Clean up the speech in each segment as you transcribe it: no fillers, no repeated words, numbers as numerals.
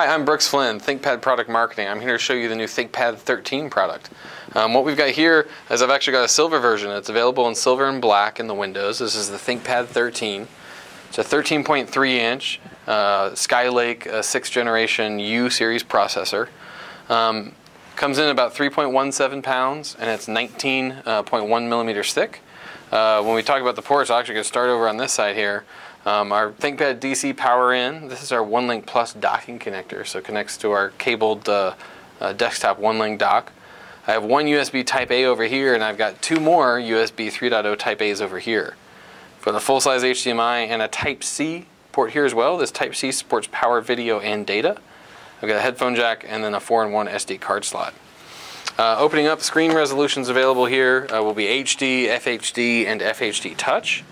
Hi, I'm Brooks Flynn, ThinkPad Product Marketing. I'm here to show you the new ThinkPad 13 product. What we've got here is I've actually got a silver version. It's available in silver and black in the windows. This is the ThinkPad 13. It's a 13.3 inch Skylake 6th generation U series processor. Comes in about 3.17 pounds and it's 19.1 millimeters thick. When we talk about the ports, I'm actually going to start over on this side here. Our ThinkPad DC power in, this is our One Link Plus docking connector, so it connects to our cabled desktop One Link dock. I have one USB Type A over here, and I've got two more USB 3.0 Type A's over here. For the full-size HDMI and a Type C port here as well. This Type C supports power, video, and data. I've got a headphone jack and then a 4-in-1 SD card slot. Opening up, screen resolutions available here will be HD, FHD, and FHD Touch.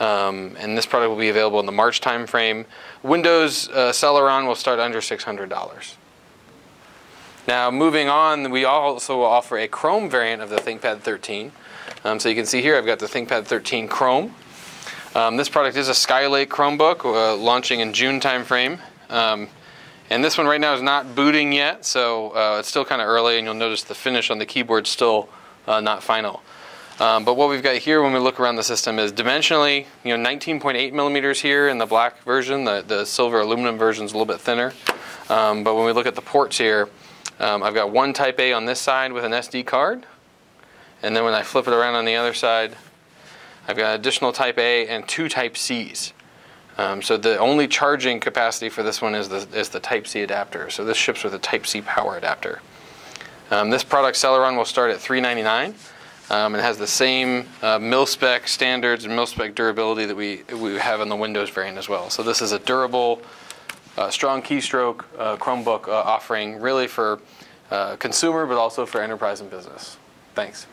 And this product will be available in the March time frame. Windows Celeron will start under $600. Now moving on, we also will offer a Chrome variant of the ThinkPad 13. So you can see here I've got the ThinkPad 13 Chrome. This product is a Skylake Chromebook launching in June time frame. And this one right now is not booting yet, so it's still kind of early, and you'll notice the finish on the keyboard is still not final. But what we've got here when we look around the system is dimensionally, 19.8 millimeters here in the black version. The silver aluminum version is a little bit thinner. But when we look at the ports here, I've got one Type A on this side with an SD card. And then when I flip it around on the other side, I've got additional Type A and two Type C's. So the only charging capacity for this one is the Type C adapter. So this ships with a Type C power adapter. This product, Celeron, will start at $399. It has the same mil-spec standards and mil-spec durability that we have in the Windows variant as well. So this is a durable, strong keystroke Chromebook offering really for consumer, but also for enterprise and business. Thanks.